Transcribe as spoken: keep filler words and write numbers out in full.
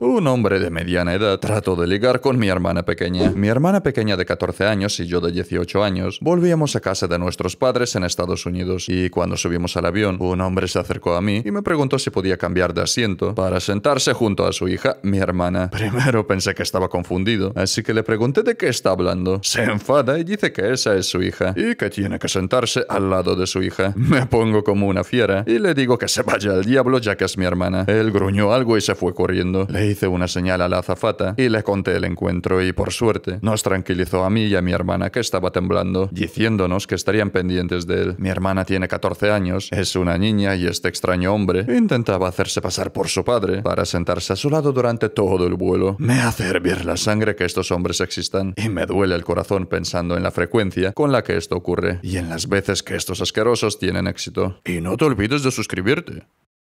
Un hombre de mediana edad trató de ligar con mi hermana pequeña. Mi hermana pequeña de catorce años y yo de dieciocho años volvíamos a casa de nuestros padres en Estados Unidos, y cuando subimos al avión, un hombre se acercó a mí y me preguntó si podía cambiar de asiento para sentarse junto a su hija, mi hermana. Primero pensé que estaba confundido, así que le pregunté de qué está hablando. Se enfada y dice que esa es su hija y que tiene que sentarse al lado de su hija. Me pongo como una fiera y le digo que se vaya al diablo ya que es mi hermana. Él gruñó algo y se fue corriendo. Le hice una señal a la azafata y le conté el encuentro y, por suerte, nos tranquilizó a mí y a mi hermana, que estaba temblando, diciéndonos que estarían pendientes de él. Mi hermana tiene catorce años, es una niña, y este extraño hombre intentaba hacerse pasar por su padre para sentarse a su lado durante todo el vuelo. Me hace hervir la sangre que estos hombres existan y me duele el corazón pensando en la frecuencia con la que esto ocurre y en las veces que estos asquerosos tienen éxito. Y no te olvides de suscribirte.